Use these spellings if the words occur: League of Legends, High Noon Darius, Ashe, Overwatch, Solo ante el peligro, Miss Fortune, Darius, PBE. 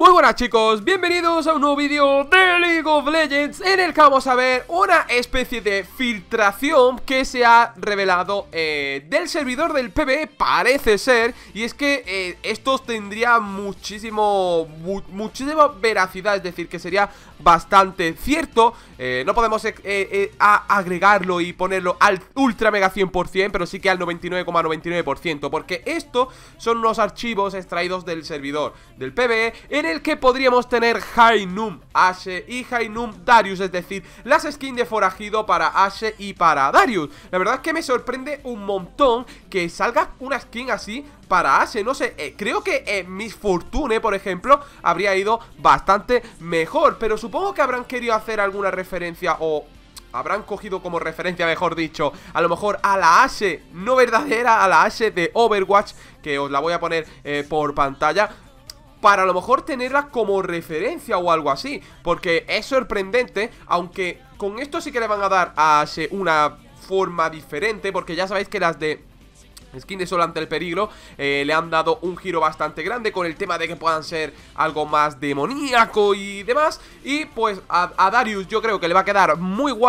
Muy buenas chicos, bienvenidos a un nuevo vídeo de League of Legends, en el que vamos a ver una especie de filtración que se ha revelado del servidor del PBE, parece ser. Y es que esto tendría muchísima veracidad, es decir, que sería bastante cierto. No podemos agregarlo y ponerlo al ultra mega 100%, pero sí que al 99,99%, porque estos son los archivos extraídos del servidor del PBE, en el que podríamos tener High Noon Ashe y High Noon Darius, es decir, las skins de forajido para Ashe y para Darius. La verdad es que me sorprende un montón que salga una skin así para Ashe, no sé, creo que Miss Fortune, por ejemplo, habría ido bastante mejor, pero supongo que habrán querido hacer alguna referencia o habrán cogido como referencia, mejor dicho, a lo mejor a la Ashe no verdadera, a la Ashe de Overwatch, que os la voy a poner por pantalla, para a lo mejor tenerla como referencia o algo así, porque es sorprendente. Aunque con esto sí que le van a dar a Ashe una forma diferente, porque ya sabéis que las de skin de Solo ante el peligro le han dado un giro bastante grande con el tema de que puedan ser algo más demoníaco y demás. Y pues a Darius yo creo que le va a quedar muy guapo.